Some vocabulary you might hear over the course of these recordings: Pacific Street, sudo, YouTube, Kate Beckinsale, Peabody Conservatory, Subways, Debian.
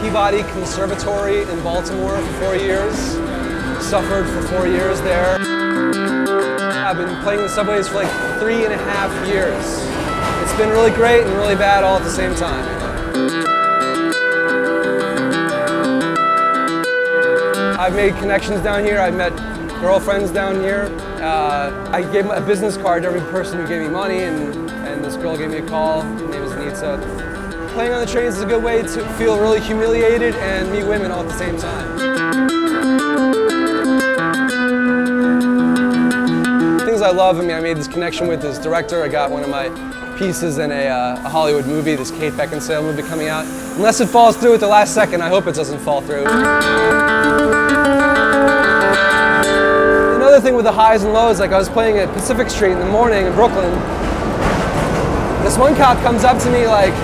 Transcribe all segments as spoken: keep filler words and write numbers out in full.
Peabody Conservatory in Baltimore for four years. Suffered for four years there. I've been playing the Subways for like three and a half years. It's been really great and really bad all at the same time. I've made connections down here, I've met girlfriends down here. Uh, I gave a business card to every person who gave me money, and, and this girl gave me a call. Her name is Nita. Playing on the trains is a good way to feel really humiliated and meet women all at the same time. Things I love, I mean, I made this connection with this director. I got one of my pieces in a, uh, a Hollywood movie, this Kate Beckinsale movie coming out. Unless it falls through at the last second, I hope it doesn't fall through. Thing with the highs and lows, like I was playing at Pacific Street in the morning in Brooklyn. This one cop comes up to me like,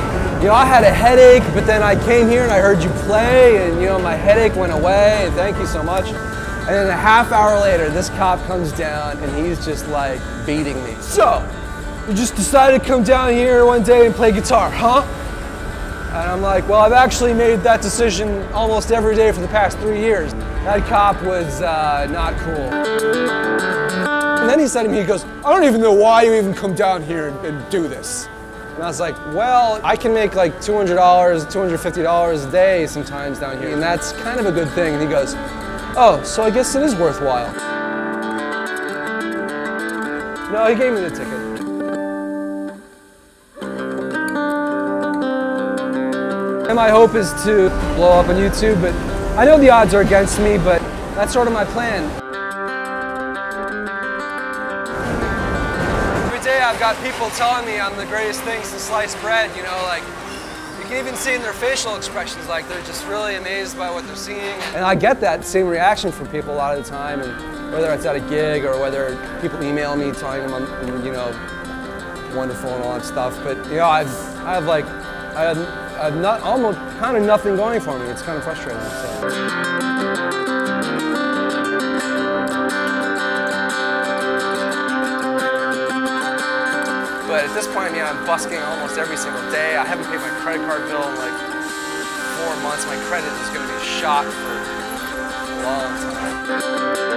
you know, I had a headache, but then I came here and I heard you play, and you know, my headache went away, and thank you so much. And then a half hour later, this cop comes down and he's just like beating me. So, you just decided to come down here one day and play guitar, huh? And I'm like, well, I've actually made that decision almost every day for the past three years. That cop was uh, not cool. And then he said to me, he goes, I don't even know why you even come down here and, and do this. And I was like, well, I can make like two hundred dollars, two hundred fifty dollars a day sometimes down here, and that's kind of a good thing. And he goes, oh, so I guess it is worthwhile. No, he gave me the ticket. And my hope is to blow up on YouTube, but I know the odds are against me, but that's sort of my plan. Every day I've got people telling me I'm the greatest thing since sliced bread, you know, like, you can even see in their facial expressions, like, they're just really amazed by what they're seeing. And I get that same reaction from people a lot of the time, and whether it's at a gig or whether people email me telling them I'm, you know, wonderful and all that stuff, but, you know, I've, I've like, I've, I've not, almost kind of nothing going for me. It's kind of frustrating. So. But at this point, I mean, I'm busking almost every single day. I haven't paid my credit card bill in like four months. My credit is going to be shot for a long time.